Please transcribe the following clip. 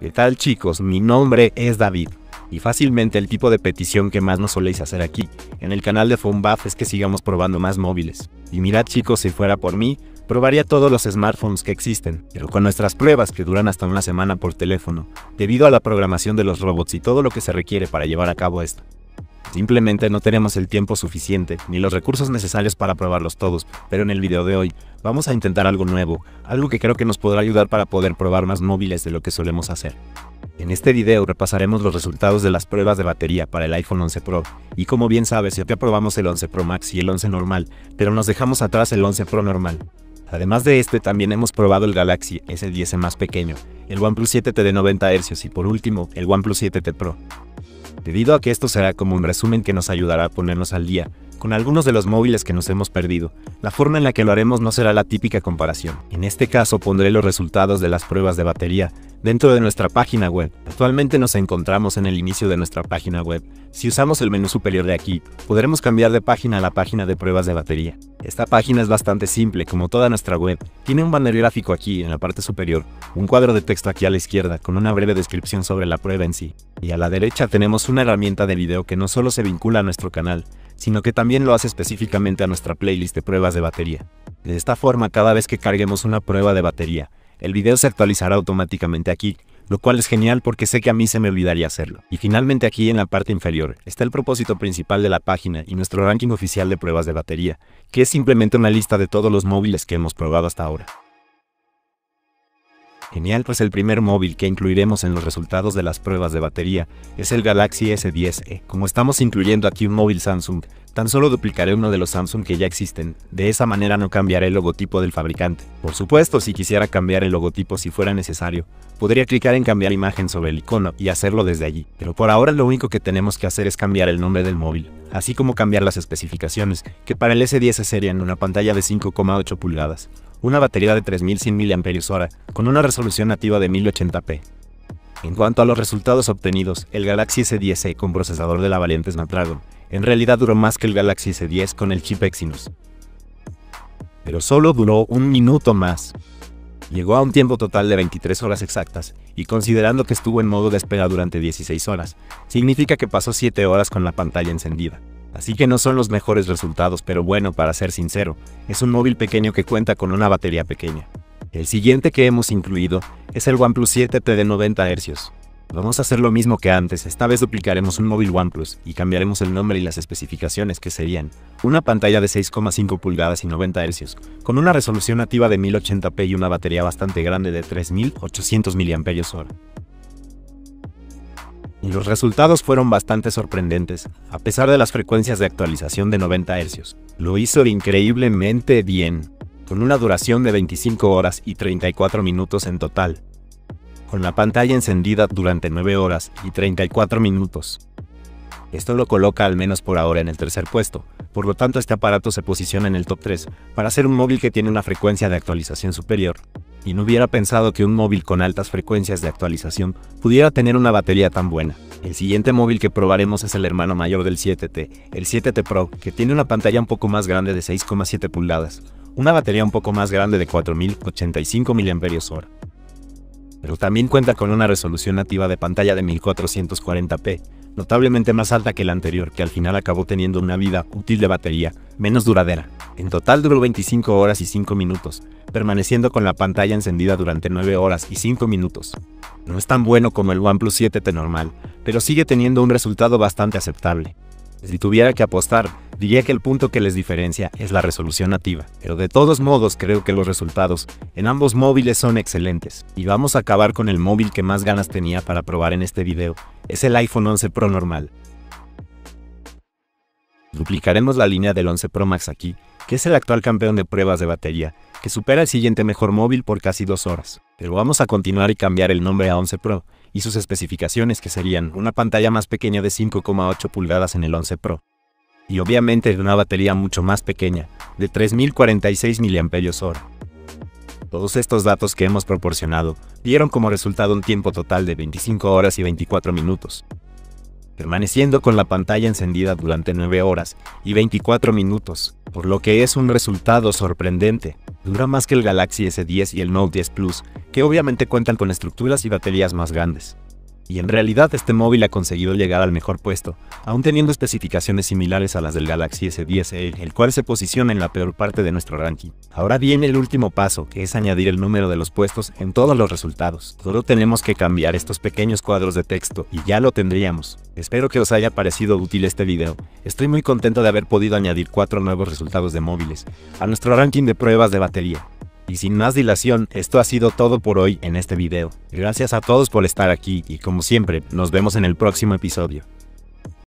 ¿Qué tal, chicos? Mi nombre es David, y fácilmente el tipo de petición que más nos soléis hacer aquí, en el canal de PhoneBuff, es que sigamos probando más móviles. Y mirad, chicos, si fuera por mí, probaría todos los smartphones que existen, pero con nuestras pruebas que duran hasta una semana por teléfono, debido a la programación de los robots y todo lo que se requiere para llevar a cabo esto. Simplemente no tenemos el tiempo suficiente, ni los recursos necesarios para probarlos todos, pero en el video de hoy vamos a intentar algo nuevo, algo que creo que nos podrá ayudar para poder probar más móviles de lo que solemos hacer. En este video repasaremos los resultados de las pruebas de batería para el iPhone 11 Pro, y como bien sabes, ya probamos el 11 Pro Max y el 11 normal, pero nos dejamos atrás el 11 Pro normal. Además de este, también hemos probado el Galaxy S10e más pequeño, el OnePlus 7T de 90 Hz y por último, el OnePlus 7T Pro. Debido a que esto será como un resumen que nos ayudará a ponernos al día con algunos de los móviles que nos hemos perdido, la forma en la que lo haremos no será la típica comparación. En este caso pondré los resultados de las pruebas de batería dentro de nuestra página web. Actualmente nos encontramos en el inicio de nuestra página web. Si usamos el menú superior de aquí, podremos cambiar de página a la página de pruebas de batería. Esta página es bastante simple, como toda nuestra web. Tiene un banner gráfico aquí en la parte superior, un cuadro de texto aquí a la izquierda con una breve descripción sobre la prueba en sí. Y a la derecha tenemos una herramienta de video que no solo se vincula a nuestro canal, sino que también lo hace específicamente a nuestra playlist de pruebas de batería. De esta forma, cada vez que carguemos una prueba de batería, el video se actualizará automáticamente aquí, lo cual es genial porque sé que a mí se me olvidaría hacerlo. Y finalmente aquí en la parte inferior está el propósito principal de la página y nuestro ranking oficial de pruebas de batería, que es simplemente una lista de todos los móviles que hemos probado hasta ahora. Genial, pues el primer móvil que incluiremos en los resultados de las pruebas de batería es el Galaxy S10e. Como estamos incluyendo aquí un móvil Samsung, tan solo duplicaré uno de los Samsung que ya existen, de esa manera no cambiaré el logotipo del fabricante. Por supuesto, si quisiera cambiar el logotipo si fuera necesario, podría clicar en cambiar imagen sobre el icono y hacerlo desde allí. Pero por ahora lo único que tenemos que hacer es cambiar el nombre del móvil, así como cambiar las especificaciones, que para el S10e serían una pantalla de 5,8 pulgadas. Una batería de 3100 mAh, con una resolución nativa de 1080p. En cuanto a los resultados obtenidos, el Galaxy S10e con procesador de la variante Snapdragon, en realidad duró más que el Galaxy S10 con el chip Exynos. Pero solo duró un minuto más. Llegó a un tiempo total de 23 horas exactas, y considerando que estuvo en modo de espera durante 16 horas, significa que pasó 7 horas con la pantalla encendida. Así que no son los mejores resultados, pero bueno, para ser sincero, es un móvil pequeño que cuenta con una batería pequeña. El siguiente que hemos incluido es el OnePlus 7T de 90 Hz. Vamos a hacer lo mismo que antes, esta vez duplicaremos un móvil OnePlus y cambiaremos el nombre y las especificaciones, que serían una pantalla de 6,5 pulgadas y 90 Hz, con una resolución nativa de 1080p y una batería bastante grande de 3800 mAh. Y los resultados fueron bastante sorprendentes, a pesar de las frecuencias de actualización de 90 Hz. Lo hizo increíblemente bien, con una duración de 25 horas y 34 minutos en total, con la pantalla encendida durante 9 horas y 34 minutos. Esto lo coloca al menos por ahora en el tercer puesto, por lo tanto este aparato se posiciona en el top 3 para ser un móvil que tiene una frecuencia de actualización superior. Y no hubiera pensado que un móvil con altas frecuencias de actualización pudiera tener una batería tan buena. El siguiente móvil que probaremos es el hermano mayor del 7T, el 7T Pro, que tiene una pantalla un poco más grande de 6,7 pulgadas, una batería un poco más grande de 4085 mAh. Pero también cuenta con una resolución nativa de pantalla de 1440p, notablemente más alta que la anterior, que al final acabó teniendo una vida útil de batería menos duradera. En total duró 25 horas y 5 minutos, permaneciendo con la pantalla encendida durante 9 horas y 5 minutos. No es tan bueno como el OnePlus 7T normal, pero sigue teniendo un resultado bastante aceptable. Si tuviera que apostar, diría que el punto que les diferencia es la resolución nativa, pero de todos modos creo que los resultados en ambos móviles son excelentes. Y vamos a acabar con el móvil que más ganas tenía para probar en este video, es el iPhone 11 Pro normal. Duplicaremos la línea del 11 Pro Max aquí, que es el actual campeón de pruebas de batería, que supera el siguiente mejor móvil por casi 2 horas. Pero vamos a continuar y cambiar el nombre a 11 Pro, y sus especificaciones, que serían una pantalla más pequeña de 5,8 pulgadas en el 11 Pro. Y obviamente una batería mucho más pequeña, de 3046 mAh. Todos estos datos que hemos proporcionado dieron como resultado un tiempo total de 25 horas y 24 minutos. permaneciendo con la pantalla encendida durante 9 horas y 24 minutos, por lo que es un resultado sorprendente. Dura más que el Galaxy S10 y el Note 10 Plus, que obviamente cuentan con estructuras y baterías más grandes. Y en realidad este móvil ha conseguido llegar al mejor puesto, aún teniendo especificaciones similares a las del Galaxy S10e, el cual se posiciona en la peor parte de nuestro ranking. Ahora viene el último paso, que es añadir el número de los puestos en todos los resultados. Solo tenemos que cambiar estos pequeños cuadros de texto y ya lo tendríamos. Espero que os haya parecido útil este video. Estoy muy contento de haber podido añadir 4 nuevos resultados de móviles a nuestro ranking de pruebas de batería. Y sin más dilación, esto ha sido todo por hoy en este video. Gracias a todos por estar aquí y como siempre, nos vemos en el próximo episodio.